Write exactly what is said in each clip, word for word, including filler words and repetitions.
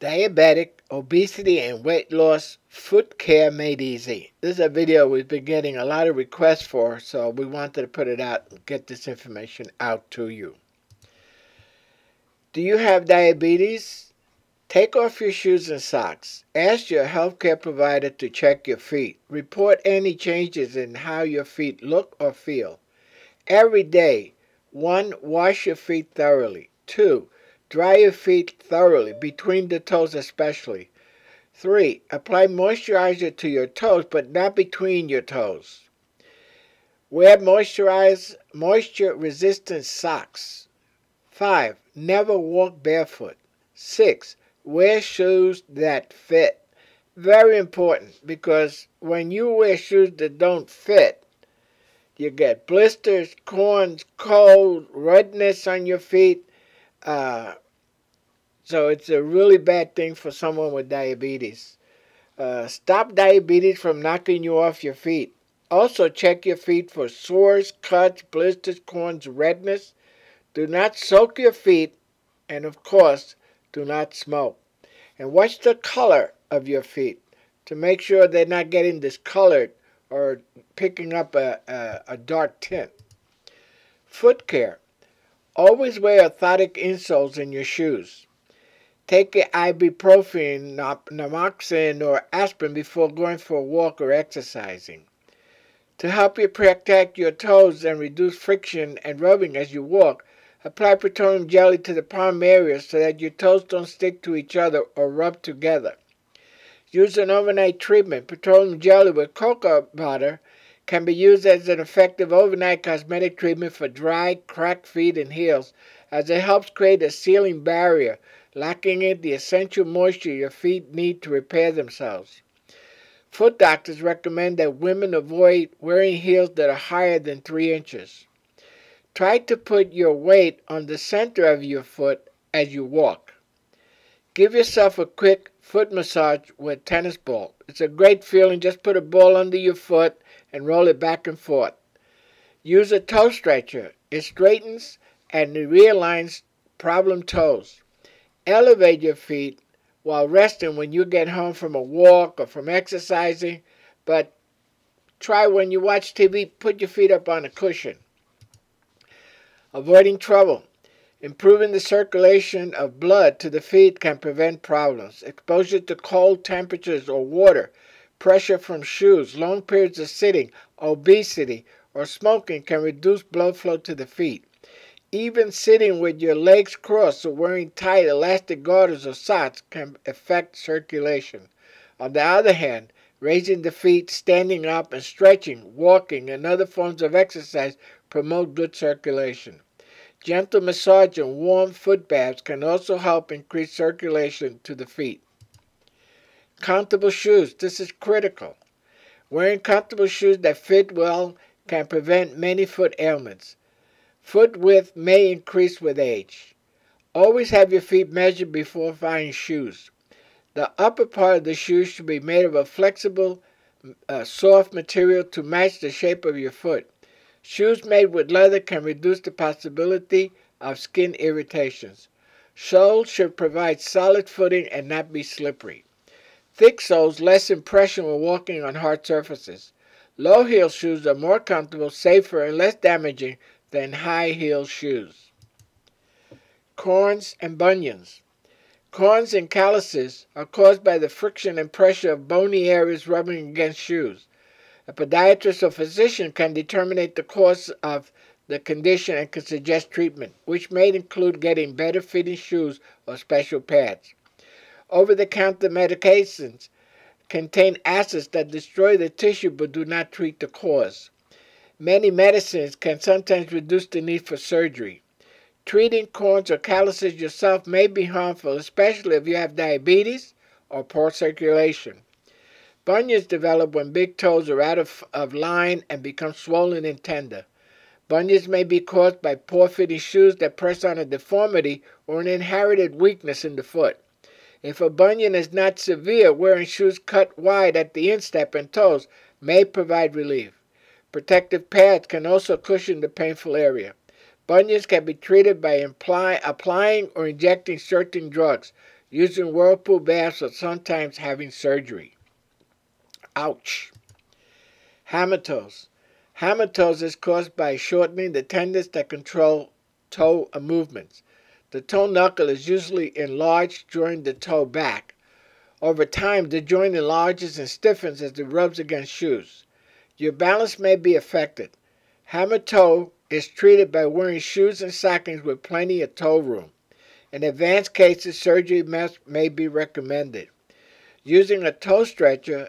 diabetic, obesity, and weight loss foot care made easy. This is a video we've been getting a lot of requests for, so we wanted to put it out and get this information out to you. Do you have diabetes? Take off your shoes and socks. Ask your healthcare provider to check your feet. Report any changes in how your feet look or feel. Every day, one, wash your feet thoroughly. Two, dry your feet thoroughly, between the toes especially. Three, apply moisturizer to your toes, but not between your toes. Wear moisturize, moisture-resistant socks. Five, never walk barefoot. Six, wear shoes that fit. Very important, because when you wear shoes that don't fit, you get blisters, corns, cold, redness on your feet. Uh, so it's a really bad thing for someone with diabetes. Uh, stop diabetes from knocking you off your feet. Also check your feet for sores, cuts, blisters, corns, redness. Do not soak your feet, and of course, do not smoke. And watch the color of your feet to make sure they're not getting discolored or picking up a, a, a dark tint. Foot care. Always wear orthotic insoles in your shoes. Take your ibuprofen, naproxen, or aspirin before going for a walk or exercising. To help you protect your toes and reduce friction and rubbing as you walk, apply petroleum jelly to the palm area so that your toes don't stick to each other or rub together. Use an overnight treatment. Petroleum jelly with cocoa butter can be used as an effective overnight cosmetic treatment for dry, cracked feet and heels, as it helps create a sealing barrier, locking in the essential moisture your feet need to repair themselves. Foot doctors recommend that women avoid wearing heels that are higher than three inches. Try to put your weight on the center of your foot as you walk. Give yourself a quick foot massage with a tennis ball. It's a great feeling. Just put a ball under your foot and roll it back and forth. Use a toe stretcher. It straightens and realigns problem toes. Elevate your feet while resting when you get home from a walk or from exercising, but try when you watch T V, put your feet up on a cushion. Avoiding trouble. Improving the circulation of blood to the feet can prevent problems. Exposure to cold temperatures or water, pressure from shoes, long periods of sitting, obesity, or smoking can reduce blood flow to the feet. Even sitting with your legs crossed or wearing tight elastic garters or socks can affect circulation. On the other hand, raising the feet, standing up, and stretching, walking, and other forms of exercise promote good circulation. Gentle massage and warm foot baths can also help increase circulation to the feet. Comfortable shoes. This is critical. Wearing comfortable shoes that fit well can prevent many foot ailments. Foot width may increase with age. Always have your feet measured before buying shoes. The upper part of the shoe should be made of a flexible, uh, soft material to match the shape of your foot. Shoes made with leather can reduce the possibility of skin irritations. Soles should provide solid footing and not be slippery. Thick soles lessen pressure when walking on hard surfaces. Low heel shoes are more comfortable, safer, and less damaging than high heel shoes. Corns and bunions. Corns and calluses are caused by the friction and pressure of bony areas rubbing against shoes. A podiatrist or physician can determine the cause of the condition and can suggest treatment, which may include getting better fitting shoes or special pads. Over-the-counter medications contain acids that destroy the tissue but do not treat the cause. Many medicines can sometimes reduce the need for surgery. Treating corns or calluses yourself may be harmful, especially if you have diabetes or poor circulation. Bunions develop when big toes are out of, of line and become swollen and tender. Bunions may be caused by poor-fitting shoes that press on a deformity or an inherited weakness in the foot. If a bunion is not severe, wearing shoes cut wide at the instep and toes may provide relief. Protective pads can also cushion the painful area. Bunions can be treated by applying or injecting certain drugs. using whirlpool baths, or sometimes having surgery. Ouch. Hamartosis. Hamartosis is caused by shortening the tendons that control toe movements. The toe knuckle is usually enlarged during the toe back. Over time, the joint enlarges and stiffens as it rubs against shoes. Your balance may be affected. Hamartosis is treated by wearing shoes and stockings with plenty of toe room. In advanced cases, surgery may be recommended. Using a toe stretcher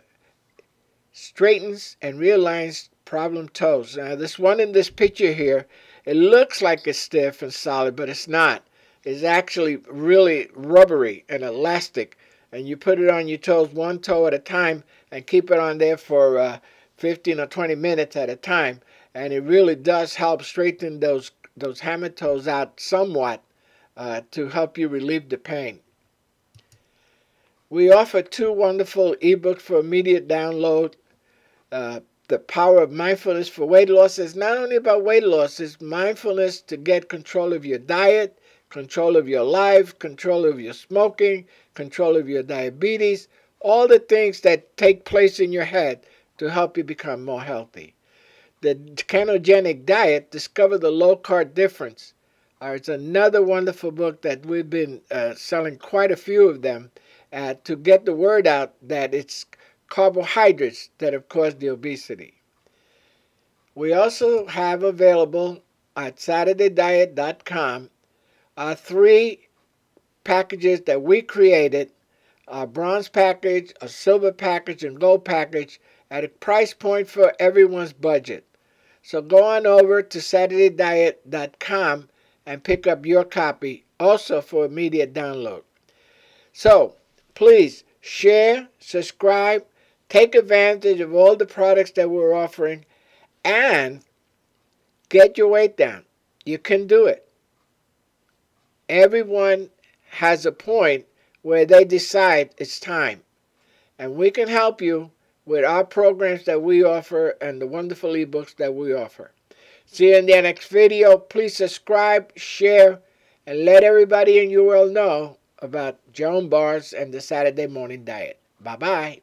straightens and realigns problem toes. Now, this one in this picture here, it looks like it's stiff and solid, but it's not. It's actually really rubbery and elastic. And you put it on your toes one toe at a time and keep it on there for uh, fifteen or twenty minutes at a time. And it really does help straighten those, those hammer toes out somewhat uh, to help you relieve the pain. We offer two wonderful ebooks for immediate download. Uh, The Power of Mindfulness for Weight Loss is not only about weight loss, it's mindfulness to get control of your diet, control of your life, control of your smoking, control of your diabetes, all the things that take place in your head to help you become more healthy. The Ketogenic Diet, Discover the Low-Carb Difference, uh, it's another wonderful book that we've been uh, selling quite a few of them uh, to get the word out that it's carbohydrates that have caused the obesity. We also have available at Saturday Diet dot com our three packages that we created, a bronze package, a silver package, and gold package at a price point for everyone's budget. So go on over to Saturday Diet dot com and pick up your copy, also for immediate download. So please share, subscribe, take advantage of all the products that we're offering, and get your weight down. You can do it. Everyone has a point where they decide it's time. And we can help you with our programs that we offer and the wonderful ebooks that we offer. See you in the next video. Please subscribe, share, and let everybody in your world know about Joan Barnes and the Saturday Morning Diet. Bye-bye.